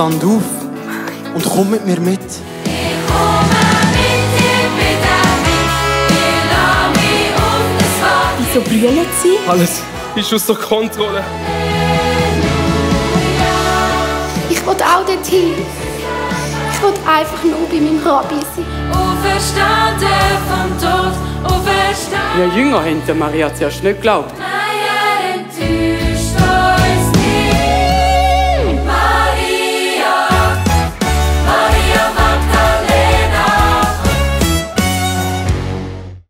stand auf und komm mit mir mit. Wieso brüllen sie? Alles ist aus der Kontrolle. Ich will auch dorthin. Ich will einfach nur bei meinem Rabbi sein. Auferstanden vom Tod, auferstanden. Wir Jünger haben Maria zuerst nicht geglaubt.